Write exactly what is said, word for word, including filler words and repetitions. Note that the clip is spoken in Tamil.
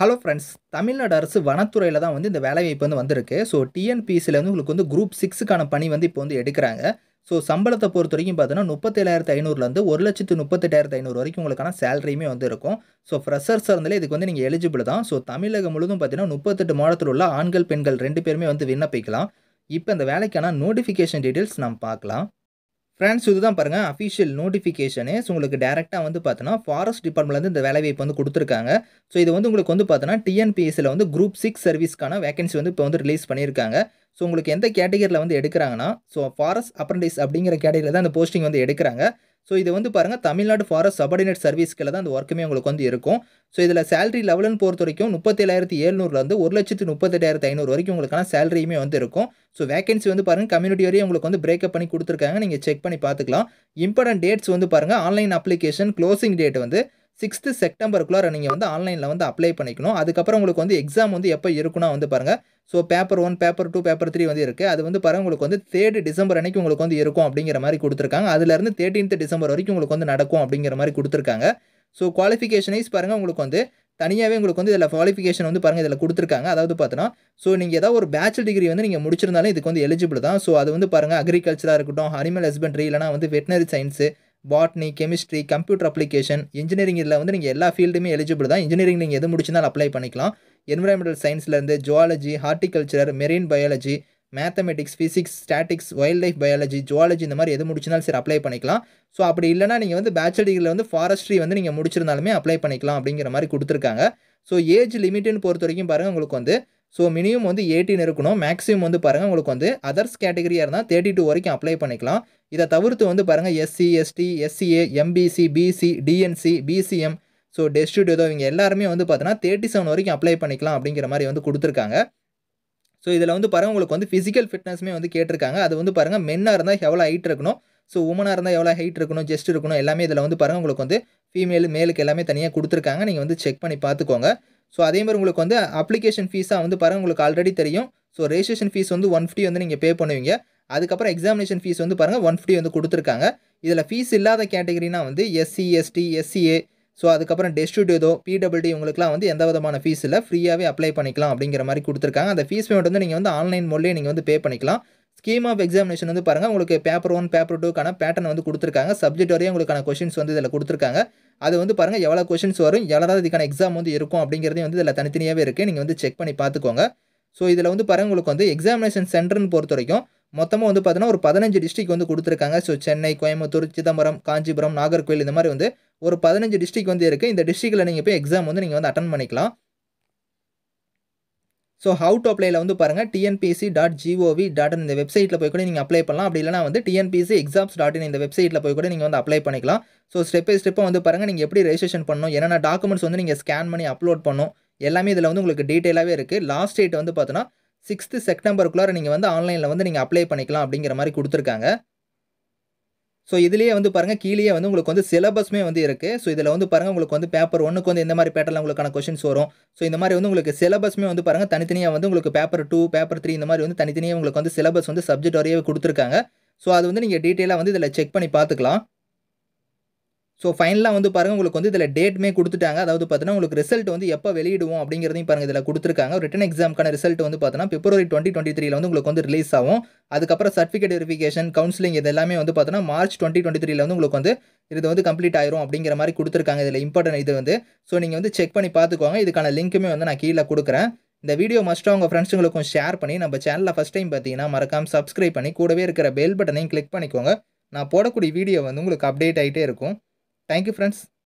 Hello friends, Tamil Nadu அரசு வனத்துறையில தான் வந்து இந்த வேலை வாய்ப்பு வந்து வந்திருக்கு. So T N P S C ல வந்து உங்களுக்கு வந்து group six கான பணி வந்து இப்போ வந்து எடுக்கறாங்க. So சம்பளத்தை பொறுத்தவரைக்கும் பார்த்தோம்னா முப்பத்தி ஏழாயிரத்து ஐநூறு ல இருந்து ஒரு லட்சத்து முப்பத்தெட்டாயிரத்து ஐநூறு வரைக்கும் உங்களுக்கான salary-மே வந்து இருக்கும். So freshers-ஆ இருந்தாலே இதுக்கு வந்து நீங்க eligible தான். So தமிழகம் முழுதும் பார்த்தீங்கன்னா முப்பத்தெட்டு மாவட்டத்துல உள்ள ஆண்கள் பெண்கள் ரெண்டு பேருமே வந்து விண்ணப்பிக்கலாம். இப்போ இந்த வேலைக்கான notification details நாம் பார்க்கலாம். Friends, this is the official notification. So, you can direct the Forest Department. So, this is the T N P S C Group six service vacancy. So, you can edit the category. So, Forest Apprentice category is posting. So, this is the Tamil Nadu Forest Subordinate Service. So, this is the salary level. thirty-seven thousand seven hundred to one lakh thirty-eight thousand five hundred salary. So, vacancy community area break up. You check important dates online application closing date sixth September online apply pannikanum exam so paper one paper two paper three வந்து இருக்கு அது வந்து பாருங்க உங்களுக்கு வந்து third December அன்னைக்கு உங்களுக்கு வந்து இருக்கும் அப்படிங்கற மாதிரி கொடுத்திருக்காங்க அதில இருந்து thirteenth December வரைக்கும் உங்களுக்கு வந்து நடக்கும் அப்படிங்கற மாதிரி கொடுத்திருக்காங்க so qualification is பாருங்க உங்களுக்கு வந்து தனியாவே உங்களுக்கு வந்து இதல qualification வந்து பாருங்க இதல கொடுத்திருக்காங்க அதாவது பார்த்தனா so நீங்க ஏதாவது ஒரு bachelor degree வந்து நீங்க முடிச்சிருந்தாலும் இதுக்கு வந்து eligible தான் so அது வந்து பாருங்க agriculture இருக்கட்டும் animal husbandry இல்லனா வந்து veterinary science botany chemistry computer application engineering இதல வந்து நீங்க எல்லா field-மே eligible தான் engineering நீங்க எது முடிச்சிருந்தாலும் apply பண்ணிக்கலாம் environmental science zoology horticulture marine biology mathematics physics statics wildlife biology zoology இந்த மாதிரி எது முடிச்சனால சரி அப்ளை பண்ணிக்கலாம் சோ அப்படி இல்லனா நீங்க வந்து bachelor degree-ல வந்து forestry வந்து நீங்க முடிச்சிருந்தாலுமே அப்ளை பண்ணிக்கலாம் அப்படிங்கற மாதிரி கொடுத்திருக்காங்க சோ ஏஜ் லிமிட் ன்னு பொறுத்தவரைக்கும் பாருங்க உங்களுக்கு வந்து சோ minimum வந்து eighteen இருக்கணும் maximum வந்து பாருங்க உங்களுக்கு வந்து others category-ஆ இருந்தா thirty-two வரைக்கும் அப்ளை பண்ணிக்கலாம் இத தவிர்த்து வந்து பாருங்க S C S T S C A M B C B C D N C B C M So, destitute இவங்க எல்லாரும் வந்து பார்த்தனா thirty-seven வரைக்கும் அப்ளை பண்ணிக்கலாம் அப்படிங்கற மாதிரி வந்து கொடுத்திருக்காங்க சோ இதல வந்து பாருங்க உங்களுக்கு வந்து physical fitness-மே வந்து கேட்டிருக்காங்க அது வந்து பாருங்க men-ஆ இருந்தா எவ்வளவு height இருக்கணும் சோ women-ஆ இருந்தா எவ்வளவு height இருக்கணும் chest இருக்கணும் எல்லாமே இதல வந்து பாருங்க உங்களுக்கு வந்து female male-க்கு எல்லாமே தனியா கொடுத்திருக்காங்க நீங்க வந்து செக் பண்ணி பாத்துக்கோங்க சோ அதே மாதிரி உங்களுக்கு வந்து application fees-ஆ வந்து பாருங்க உங்களுக்கு ஆல்ரெடி தெரியும் சோ registration fees வந்து one fifty வந்து நீங்க பே பண்ணுவீங்க அதுக்கு அப்புறம் examination fees வந்து பாருங்க one fifty வந்து கொடுத்திருக்காங்க இதல fees இல்லாத category-னா வந்து S C S T S C A So, அதுக்கு அப்புறம் destitute ஏதோ P W D உங்களுக்குலாம் வந்து எந்த விதமான fees இல்ல ஃப்ரீயாவே அப்ளை பண்ணிக்கலாம் அப்படிங்கற மாதிரி கொடுத்திருக்காங்க அந்த fees payment வந்து நீங்க வந்து ஆன்லைன் மூலமே நீங்க வந்து பே பண்ணிக்கலாம் scheme of examination வந்து பாருங்க உங்களுக்கு paper one paper two கான pattern வந்து கொடுத்திருக்காங்க subject வரைய உங்களுக்கான questions வந்து இதல கொடுத்திருக்காங்க அது வந்து பாருங்க எவ்வளவு questions வரும் எவ்வளவு இதுக்கான exam வந்து இருக்கும் அப்படிங்கறதே வந்து இதல தனித்தனியாவே இருக்கு நீங்க வந்து செக் பண்ணி பாத்துக்கோங்க சோ இதல வந்து பாருங்க உங்களுக்கு வந்து examination center ன்னு பொறுத்தவரைக்கும் மொத்தமா வந்து பாத்தீங்கன்னா ஒரு பதினைஞ்சு டிஸ்ட்ரிக்ட் வந்து கொடுத்திருக்காங்க சோ சென்னை கோயம்புத்தூர் சிதம்பரம் காஞ்சிபுரம் நாகர்கோயில் இந்த மாதிரி வந்து ஒரு பதினைஞ்சு டிஸ்ட்ரிக்ட் வந்து இருக்கு இந்த டிஸ்ட்ரிக்ட்ல நீங்க போய் எக்ஸாம் வந்து நீங்க வந்து அட்டெண்ட் பண்ணிக்கலாம் சோ how to apply ல வந்து பாருங்க T N P S C dot gov dot in இந்த வெப்சைட்ல போய் கூட நீங்க அப்ளை பண்ணலாம் அப்படி இல்லனா வந்து T N P S C exams dot in இந்த வெப்சைட்ல போய் கூட நீங்க வந்து அப்ளை பண்ணிக்கலாம் சோ ஸ்டெப் பை ஸ்டெப்பா வந்து பாருங்க நீங்க எப்படி ரெஜிஸ்ட்ரேஷன் பண்ணனும் என்னென்ன டாக்குமெண்ட்ஸ் வந்து நீங்க ஸ்கேன் பண்ணி அப்லோட் பண்ணனும் எல்லாமே இதல வந்து உங்களுக்கு டீடைலாவே இருக்கு லாஸ்ட் டேட் வந்து பாத்தீங்கன்னா sixth September-க்குள்ள நீங்க வந்து ஆன்லைன்ல வந்து நீங்க அப்ளை பண்ணிக்கலாம் அப்படிங்கற மாதிரி கொடுத்திருக்காங்க சோ இதுலயே வந்து பாருங்க கீழயே வந்து உங்களுக்கு வந்து சிலபஸ்மே வந்து இருக்கு சோ இதல வந்து பாருங்க உங்களுக்கு வந்து பேப்பர் one க்கு வந்து இந்த மாதிரி பேட்டர்ல உங்களுக்கான क्वेश्चंस வரும் சோ இந்த மாதிரி வந்து உங்களுக்கு சிலபஸ்மே வந்து பாருங்க தனித்தனியா வந்து உங்களுக்கு பேப்பர் two பேப்பர் three இந்த மாதிரி வந்து தனித்தனியா உங்களுக்கு வந்து சிலபஸ் வந்து சப்ஜெக்ட் வரையவே கொடுத்திருக்காங்க சோ அது வந்து நீங்க டீடைலா வந்து இதல செக் பண்ணி பாத்துக்கலாம் சோ ஃபைனலா வந்து பாருங்க உங்களுக்கு வந்து இதல டேட்மே கொடுத்துட்டாங்க அதாவது பார்த்தனா உங்களுக்கு ரிசல்ட் வந்து எப்ப வெளியிடுவோம் அப்படிங்கறதையும் பாருங்க இதல கொடுத்திருக்காங்க ரிட்டன் எக்ஸாம்க்கான ரிசல்ட் வந்து பார்த்தனா February twenty twenty-three ல வந்து உங்களுக்கு வந்து ரிலீஸ் ஆகும் அதுக்கு அப்புறம் சர்டிபிகேட் வெரிஃபிகேஷன் கவுன்சிலிங் இதெல்லாம் வந்து பார்த்தனா March twenty twenty-three ல வந்து உங்களுக்கு வந்து இது வந்து கம்ப்ளீட் ஆயிரும் அப்படிங்கற மாதிரி கொடுத்திருக்காங்க இதல இம்பார்ட்டன்ட் இது வந்து சோ நீங்க வந்து செக் பண்ணி பாத்துக்கோங்க இதுக்கான லிங்க்குமே வந்து நான் கீழ கொடுக்கிறேன் இந்த வீடியோ மஸ்ட் உங்க ஃப்ரெண்ட்ஸ்களுக்கும் ஷேர் பண்ணி நம்ம சேனலை ஃபர்ஸ்ட் டைம் பாத்தீங்கன்னா மறக்காம Subscribe பண்ணி கூடவே இருக்கிற பெல் பட்டனையும் கிளிக் பண்ணிக்கோங்க நான் போடக்கூடிய வீடியோ வந்து உங்களுக்கு அப்டேட் ஆயிட்டே இருக்கும் Thank you friends.